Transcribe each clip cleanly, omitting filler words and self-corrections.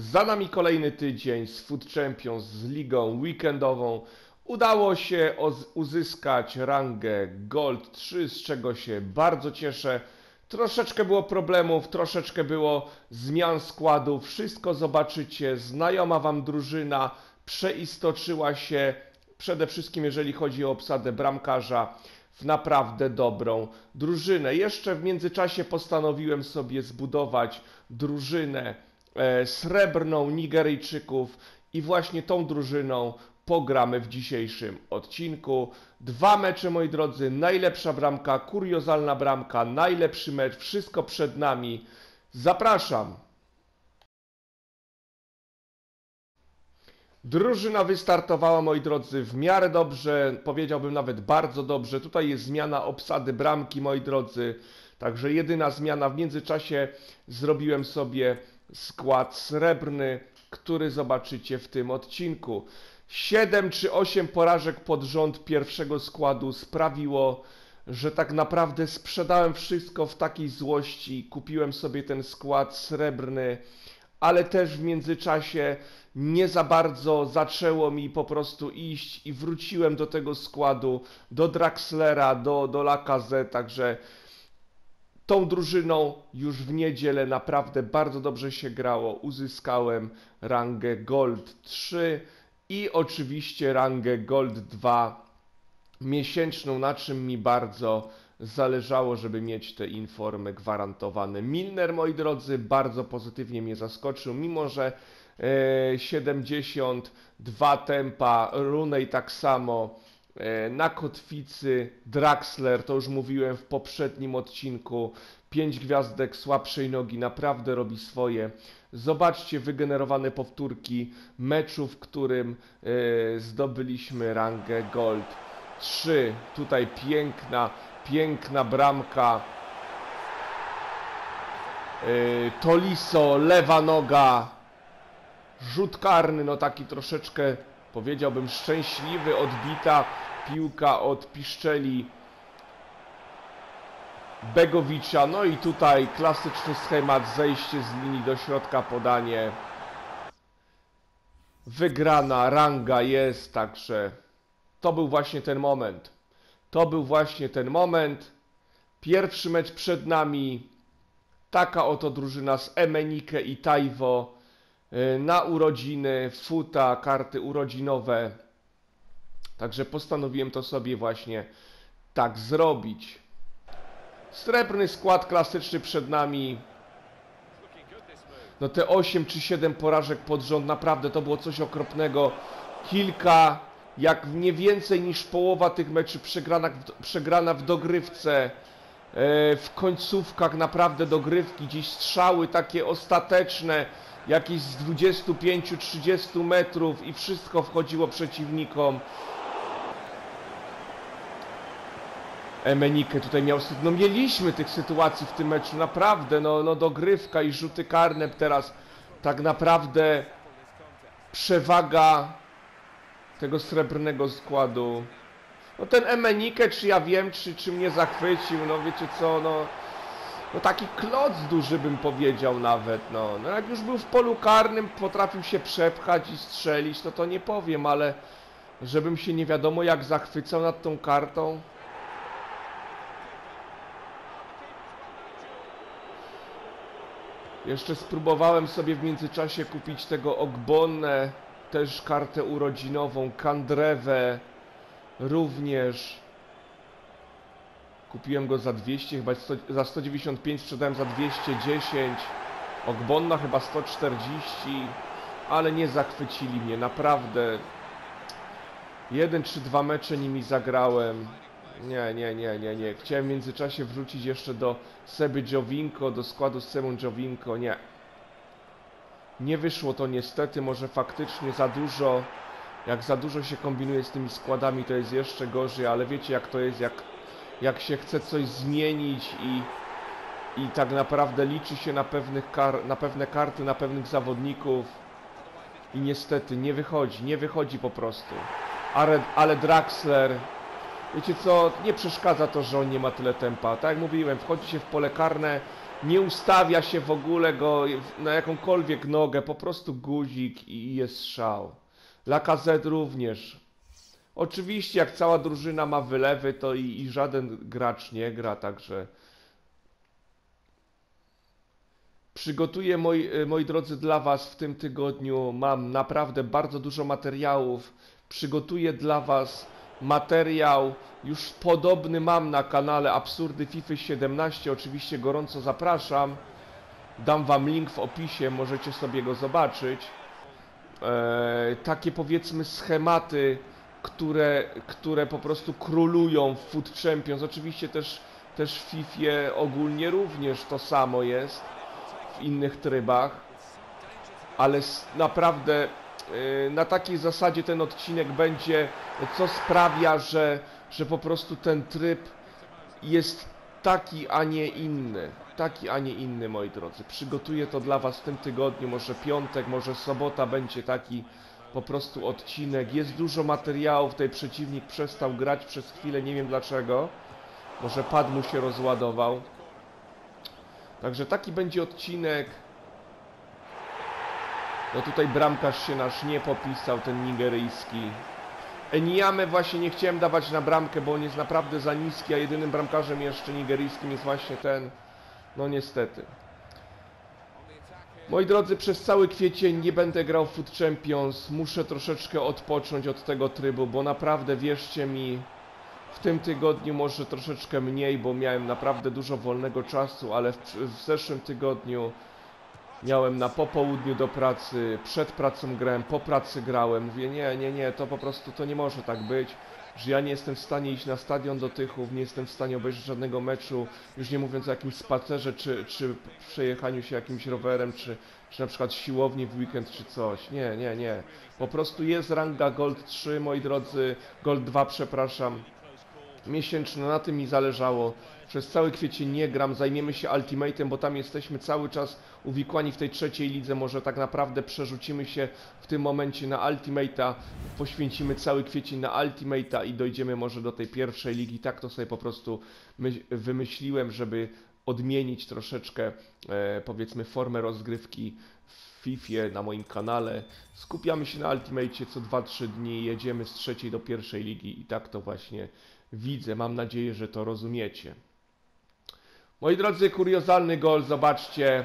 Za nami kolejny tydzień z FUT Champions, z ligą weekendową. Udało się uzyskać rangę Gold 3, z czego się bardzo cieszę. Troszeczkę było problemów, troszeczkę było zmian składu. Wszystko zobaczycie. Znajoma Wam drużyna przeistoczyła się, przede wszystkim jeżeli chodzi o obsadę bramkarza, w naprawdę dobrą drużynę. Jeszcze w międzyczasie postanowiłem sobie zbudować drużynę srebrną Nigeryjczyków i właśnie tą drużyną pogramy w dzisiejszym odcinku. 2 mecze, moi drodzy, najlepsza bramka, kuriozalna bramka, najlepszy mecz, wszystko przed nami. Zapraszam! Drużyna wystartowała, moi drodzy, w miarę dobrze, powiedziałbym nawet bardzo dobrze. Tutaj jest zmiana obsady bramki, moi drodzy, także jedyna zmiana. W międzyczasie zrobiłem sobie skład srebrny, który zobaczycie w tym odcinku. 7 czy 8 porażek pod rząd pierwszego składu sprawiło, że tak naprawdę sprzedałem wszystko w takiej złości. Kupiłem sobie ten skład srebrny, ale też w międzyczasie nie za bardzo zaczęło mi po prostu iść i wróciłem do tego składu, do Draxlera, do Lacazette, także tą drużyną już w niedzielę naprawdę bardzo dobrze się grało. Uzyskałem rangę Gold 3 i oczywiście rangę Gold 2 miesięczną, na czym mi bardzo zależało, żeby mieć te informy gwarantowane. Milner, moi drodzy, bardzo pozytywnie mnie zaskoczył, mimo że 72 tempa, Runej tak samo, na kotwicy Draxler, to już mówiłem w poprzednim odcinku, 5 gwiazdek słabszej nogi, naprawdę robi swoje. Zobaczcie wygenerowane powtórki meczu, w którym zdobyliśmy rangę Gold 3. Tutaj piękna bramka. Toliso, lewa noga. Rzut karny, no taki troszeczkę, powiedziałbym, szczęśliwy, odbita piłka od piszczeli Begowicza. No i tutaj klasyczny schemat, zejście z linii do środka, podanie. Wygrana, ranga jest, także to był właśnie ten moment. To był właśnie ten moment. Pierwszy mecz przed nami. Taka oto drużyna z Emenike i Taiwo na urodziny, futa, karty urodzinowe. Także postanowiłem to sobie właśnie tak zrobić. Srebrny skład klasyczny przed nami. No te 8 czy 7 porażek pod rząd, naprawdę to było coś okropnego. Kilka, jak nie więcej niż połowa tych meczy przegrana w dogrywce, w końcówkach naprawdę dogrywki, gdzieś strzały takie ostateczne, jakieś z 25-30 metrów i wszystko wchodziło przeciwnikom. Emenike tutaj miał... No mieliśmy tych sytuacji w tym meczu, naprawdę, no dogrywka i rzuty karne teraz, tak naprawdę przewaga tego srebrnego składu. No ten Emenike, czy ja wiem, czy mnie zachwycił, no wiecie co, no taki kloc duży, bym powiedział nawet, no jak już był w polu karnym, potrafił się przepchać i strzelić, no to nie powiem, ale żebym się nie wiadomo jak zachwycał nad tą kartą. Jeszcze spróbowałem sobie w międzyczasie kupić tego Ogbonnę, też kartę urodzinową, Kandrewę również. Kupiłem go za 200, chyba za 195, sprzedałem za 210. Ogbonna chyba 140, ale nie zachwycili mnie, naprawdę. 1 czy 2 mecze nimi zagrałem. Nie. Chciałem w międzyczasie wrzucić jeszcze do Seby Giovinco, do składu z Sebą Giovinco, nie. Nie wyszło to niestety, może faktycznie za dużo. Jak za dużo się kombinuje z tymi składami, to jest jeszcze gorzej, ale wiecie jak to jest, jak się chce coś zmienić i tak naprawdę liczy się na pewne karty, na pewnych zawodników i niestety nie wychodzi po prostu. Ale Draxler Wiecie co, nie przeszkadza to, że on nie ma tyle tempa. Tak jak mówiłem, wchodzi się w pole karne, nie ustawia się w ogóle go na jakąkolwiek nogę, po prostu guzik i jest szał. Lacazette również. Oczywiście jak cała drużyna ma wylewy, to i żaden gracz nie gra, także... Przygotuję, moi drodzy, dla Was w tym tygodniu, mam naprawdę bardzo dużo materiałów. Przygotuję dla Was materiał, już podobny mam na kanale Absurdy FIFA 17, oczywiście gorąco zapraszam. Dam Wam link w opisie, możecie sobie go zobaczyć. Takie powiedzmy schematy, które po prostu królują w FUT Champions. Oczywiście też w FIFA ogólnie również to samo jest. W innych trybach, ale naprawdę na takiej zasadzie ten odcinek będzie, co sprawia, że po prostu ten tryb jest taki, a nie inny. Taki, a nie inny, moi drodzy. Przygotuję to dla Was w tym tygodniu, może piątek, może sobota będzie taki po prostu odcinek. Jest dużo materiałów, tutaj przeciwnik przestał grać przez chwilę, nie wiem dlaczego. Może pad mu się rozładował. Także taki będzie odcinek. No tutaj bramkarz się nasz nie popisał, ten nigeryjski. Enyeamę właśnie nie chciałem dawać na bramkę, bo on jest naprawdę za niski, a jedynym bramkarzem jeszcze nigeryjskim jest właśnie ten. No niestety. Moi drodzy, przez cały kwiecień nie będę grał w FUT Champions. Muszę troszeczkę odpocząć od tego trybu, bo naprawdę, wierzcie mi, w tym tygodniu może troszeczkę mniej, bo miałem naprawdę dużo wolnego czasu, ale w zeszłym tygodniu miałem na popołudniu do pracy, przed pracą grałem, po pracy grałem. Mówię, nie, to po prostu to nie może tak być, że ja nie jestem w stanie iść na stadion do Tychów, nie jestem w stanie obejrzeć żadnego meczu, już nie mówiąc o jakimś spacerze, czy przejechaniu się jakimś rowerem, czy na przykład siłowni w weekend, czy coś. Nie. Po prostu jest ranga Gold 3, moi drodzy, Gold 2, przepraszam. Miesięczne, na tym mi zależało. Przez cały kwiecień nie gram, zajmiemy się Ultimate'em, bo tam jesteśmy cały czas uwikłani w tej trzeciej lidze. Może tak naprawdę przerzucimy się w tym momencie na Ultimate'a, poświęcimy cały kwiecień na Ultimate'a i dojdziemy może do tej pierwszej ligi. Tak to sobie po prostu wymyśliłem, żeby odmienić troszeczkę, powiedzmy, formę rozgrywki w FIFA na moim kanale. Skupiamy się na Ultimate'cie, co 2-3 dni jedziemy z trzeciej do pierwszej ligi i tak to właśnie widzę, mam nadzieję, że to rozumiecie. Moi drodzy, kuriozalny gol, zobaczcie.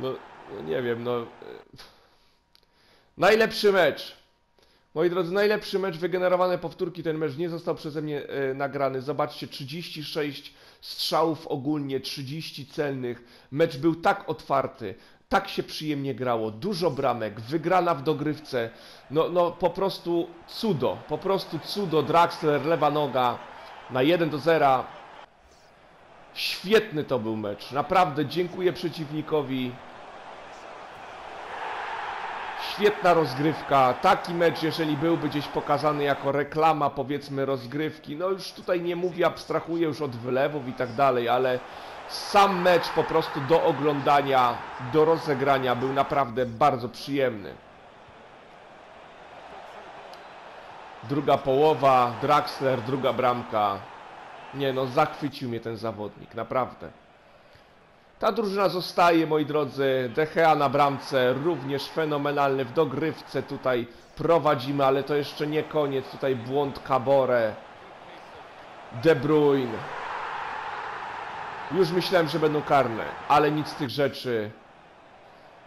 No, nie wiem, no... Najlepszy mecz. Moi drodzy, najlepszy mecz, wygenerowane powtórki, ten mecz nie został przeze mnie nagrany. Zobaczcie, 36 strzałów ogólnie, 30 celnych. Mecz był tak otwarty. Tak się przyjemnie grało, dużo bramek, wygrana w dogrywce, no po prostu cudo, Draxler, lewa noga na 1-0. Świetny to był mecz, naprawdę dziękuję przeciwnikowi. Świetna rozgrywka, taki mecz, jeżeli byłby gdzieś pokazany jako reklama, powiedzmy, rozgrywki, no już tutaj nie mówię, abstrahuję już od wylewów i tak dalej, ale... Sam mecz po prostu do oglądania, do rozegrania był naprawdę bardzo przyjemny. Druga połowa, Draxler, druga bramka. Nie no, zachwycił mnie ten zawodnik, naprawdę. Ta drużyna zostaje, moi drodzy. De Gea na bramce, również fenomenalny w dogrywce, tutaj prowadzimy, ale to jeszcze nie koniec. Tutaj błąd Kabore. De Bruyne. Już myślałem, że będą karne, ale nic z tych rzeczy.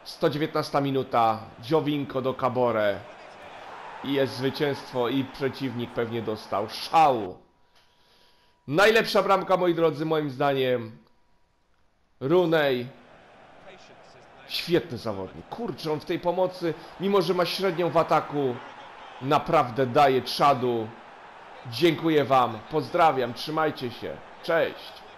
119 minuta, Giovinco do Kabore. I jest zwycięstwo i przeciwnik pewnie dostał szału. Najlepsza bramka, moi drodzy, moim zdaniem. Runej. Świetny zawodnik. Kurczę, on w tej pomocy, mimo że ma średnią w ataku, naprawdę daje czadu. Dziękuję Wam, pozdrawiam, trzymajcie się, cześć.